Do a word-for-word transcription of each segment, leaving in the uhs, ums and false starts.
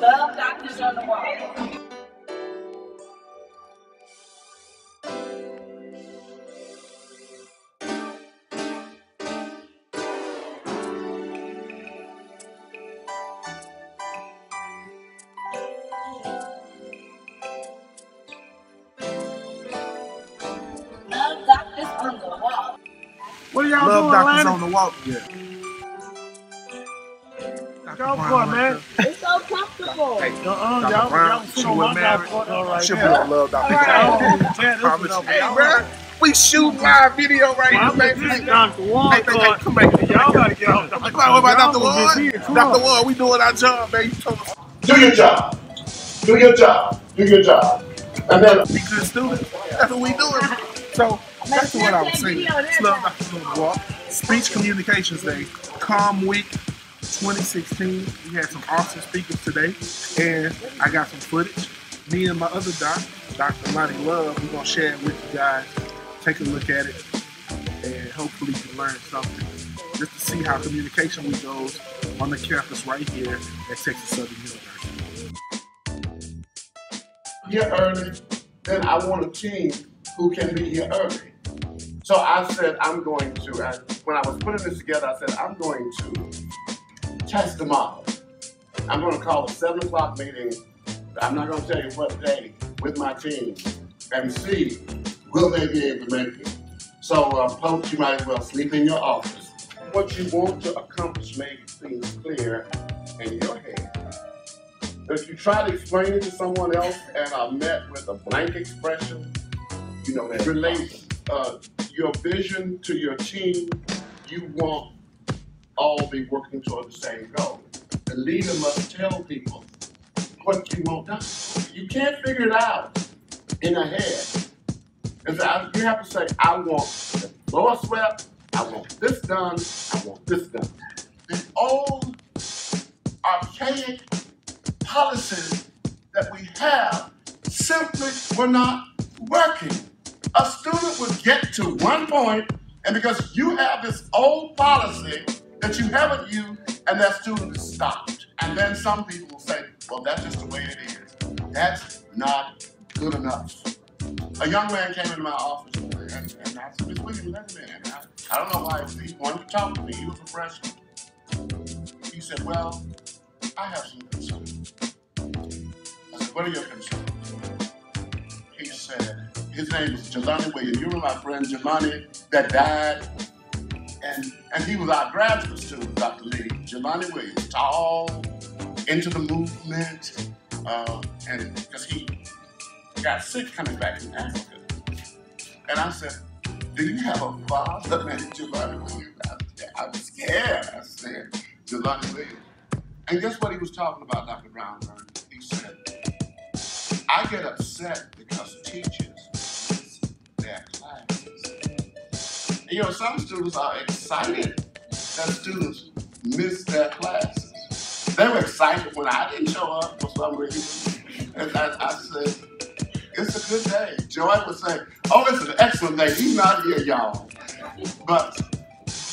Love doctors on the wall. What are y'all doing, Doctors Atlanta? On the Walk. Yeah. Y'all going, man? It's so comfortable. Hey, uh-uh, y'all, y'all shooting my all right should now. Be love, Doctor Brown. Right. Hey, hey bro, we shoot live video right well, here, baby. Hey, Doctor Ward, hey, hey, come back here. Y'all gotta get off. Doctor Ward, Doctor Ward, we doing our job, man. You told us. Do your job. Do your job. Do your job. And then we good students. That's what we doing. So. That's what I was saying. It's Love Doctors on the Walk. Speech Communications Day, Calm Week twenty sixteen. We had some awesome speakers today, and I got some footage. Me and my other doc, Doctor Monty Love, we're gonna share it with you guys. Take a look at it, and hopefully you learn something. Just to see how communication week goes on the campus right here at Texas Southern University. Get early, then I want a team who can be here early. So I said, I'm going to, I, when I was putting this together, I said, I'm going to test the model. I'm going to call a seven o'clock meeting, I'm not going to tell you what day, with my team, and see, will they be able to make it? So, uh, folks, you might as well sleep in your office. What you want to accomplish, make things clear in your head. If you try to explain it to someone else and are met with a blank expression, you know, relate uh, your vision to your team. You won't all be working toward the same goal. The leader must tell people what you want done. You can't figure it out in a head. And so you have to say, I want the floor swept, I want this done, I want this done. The old archaic policies that we have simply were not working. A student would get to one point, and because you have this old policy that you haven't used, and that student is stopped. And then some people will say, well, that's just the way it is. That's not good enough. A young man came into my office today, and, and I said, Miz Williams, that's a man. I, I don't know why he wanted to talk to me. He was a freshman. He said, well, I have some concerns. I said, what are your concerns? He said, his name is Jelani Williams. You remember my friend Jelani that died? And, and he was our graduate student, Doctor Lee. Jelani Williams, tall, into the movement, uh, and because he got sick coming back from Africa. And I said, do you have a father named Jelani Williams? I was scared. I said, Jelani Williams. And guess what he was talking about, Doctor Brown? He said, I get upset because teachers miss their classes. You know, some students are excited that students miss their classes. They were excited when I didn't show up for some reason. And I, I said, it's a good day. Joy would say, oh, it's an excellent day. He's not here, y'all. But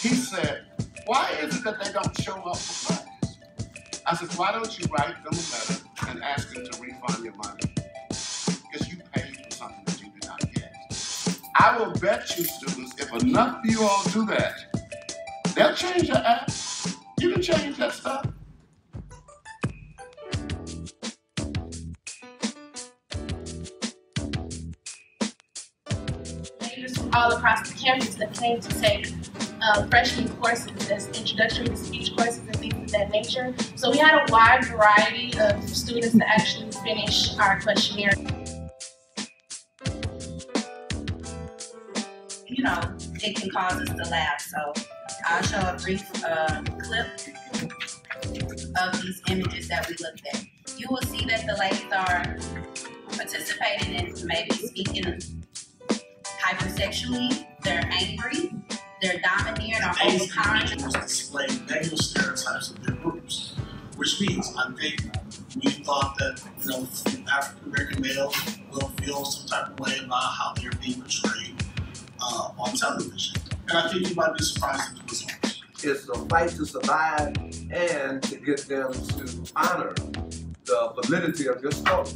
he said, why is it that they don't show up for class? I said, why don't you write them a letter and ask them to refund your money? Because you paid for something that you did not get. I will bet you, students, if enough of you all do that, they'll change your app. You can change that stuff. Leaders from all across the campus that came to take uh, freshman courses, that's introductory to speech courses and things of that nature. So we had a wide variety of students that actually finish our questionnaire. You know, it can cause us to laugh, so I'll show a brief uh, clip of these images that we looked at. You will see that the ladies are participating in maybe speaking hypersexually, they're angry, they're domineering or overpowering. They display negative stereotypes of their groups, which means I think we thought that, you know, African American males will feel some type of way about how they're being portrayed uh, on television, and I think you might be surprised at the results. It's a fight to survive and to get them to honor the validity of your story.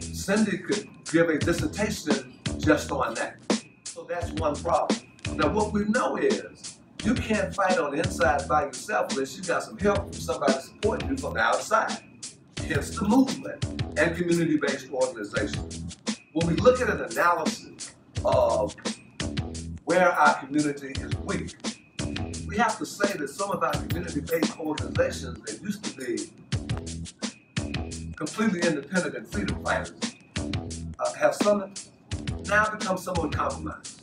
Cindy could give a dissertation just on that. So that's one problem. Now what we know is you can't fight on the inside by yourself unless you got some help from somebody supporting you from the outside. Hence the movement and community-based organizations. When we look at an analysis of where our community is weak, we have to say that some of our community-based organizations that used to be completely independent and freedom fighters uh, have some, now become somewhat compromised.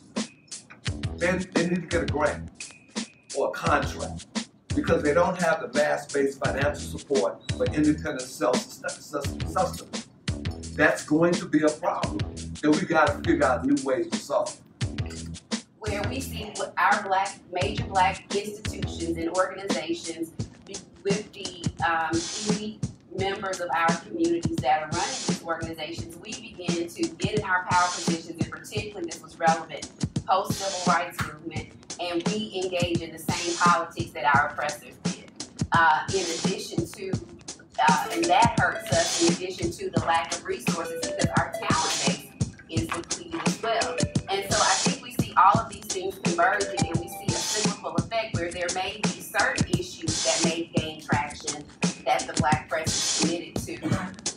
They, they need to get a grant or a contract because they don't have the mass-based financial support for independent self-sustenance. That's going to be a problem that we got to figure out new ways to solve. Where we see what our black, major black institutions and organizations with the um, three members of our communities that are running these organizations, we begin to get in our power positions, and particularly this was relevant post-civil rights movement, and we engage in the same politics that our oppressors did. Uh, in addition to, uh, and that hurts us, in addition to the lack of resources because our talent base is depleted as well. And so I think we see all of these things converging, and we see a cyclical effect where there may be certain issues that may gain traction that the black press is committed to.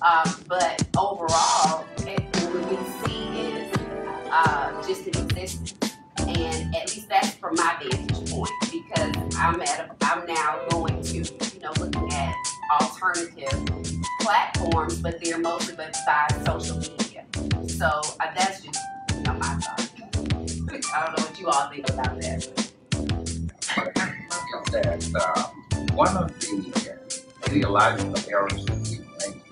Um, but overall, what we see is uh, just an existence. And at least that's from my vantage point, because I'm at a, I'm now going to, you know, looking at alternative platforms, but they're mostly by social media. So uh, that's just, you know, my thought. I don't know what you all think about that. But I think that uh, one of the theological errors that we make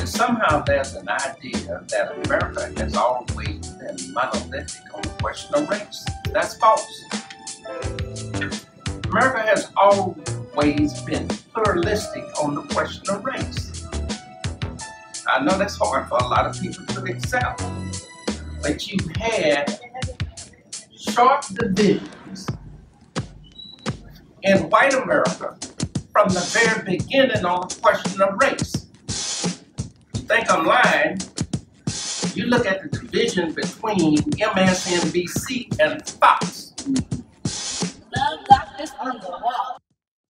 is somehow there's an idea that America has always been monolithic on the question of race. That's false. America has always been pluralistic on the question of race. I know that's hard for a lot of people to accept, but you had sharp divisions in white America from the very beginning on the question of race. You think I'm lying? You look at the division between M S N B C and Fox. Love got this on the wall.